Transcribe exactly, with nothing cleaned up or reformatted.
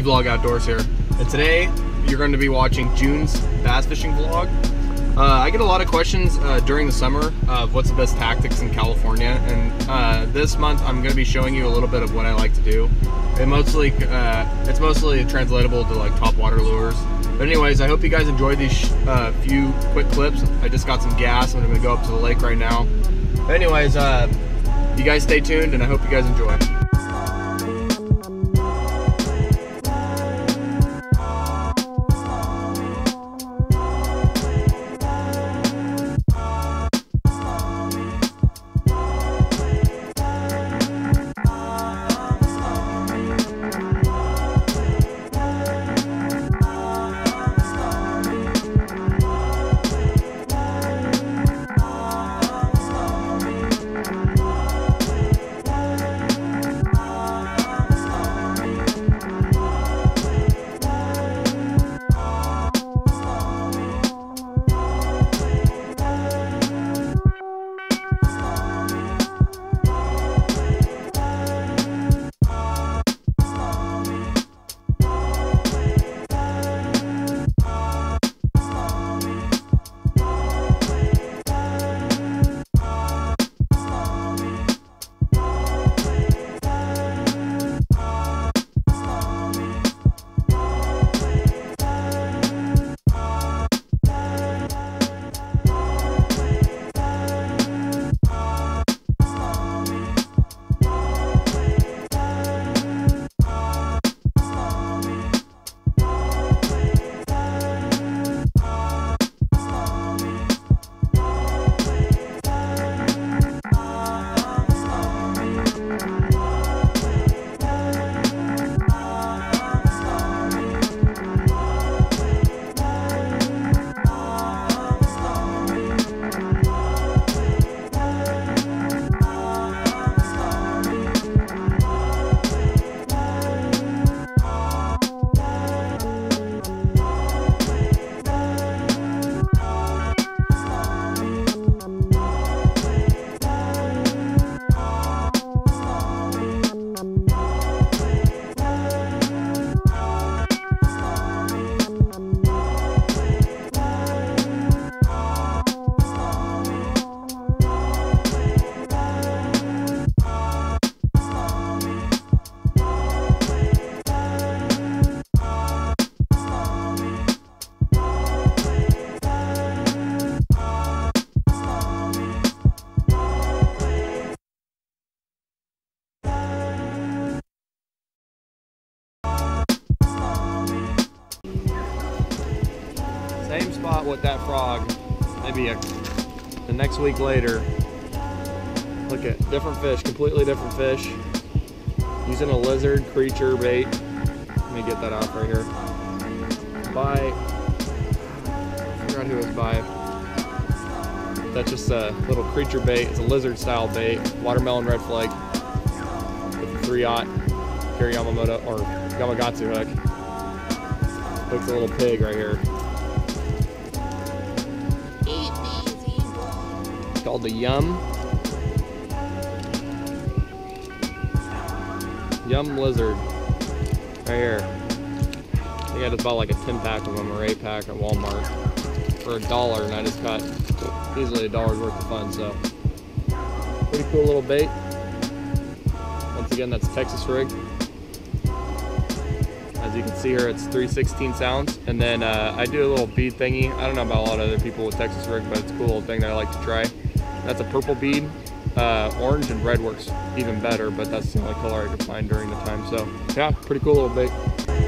Zvlog Outdoors here, and today you're going to be watching June's bass fishing vlog. Uh, I get a lot of questions uh, during the summer of what's the best tactics in California, and uh, this month I'm going to be showing you a little bit of what I like to do. It mostly uh, it's mostly translatable to like top water lures. But anyways, I hope you guys enjoyed these uh, few quick clips. I just got some gas. I'm going to go up to the lake right now. But anyways, uh, you guys stay tuned, and I hope you guys enjoy. Same spot with that frog, maybe a, the next week later. Look at different fish, completely different fish. Using a lizard creature bait. Let me get that out right here. By, I forgot who it was by. That's just a little creature bait. It's a lizard style bait. Watermelon red flag with a three aught Kuryamamoto or Yamagatsu hook. Looks a little pig right here. Called the Yum Yum Lizard right here. I think I just bought like a ten pack of them or eight pack at Walmart for a dollar, and I just got easily a dollar's worth of fun. So pretty cool little bait. Once again, that's Texas rig. As you can see here, it's three sixteenths ounce, and then uh, I do a little bead thingy. I don't know about a lot of other people with Texas rig, but it's a cool little thing that I like to try. That's a purple bead. Uh, orange and red works even better, but that's the only color I could find during the time. So yeah, pretty cool little bait.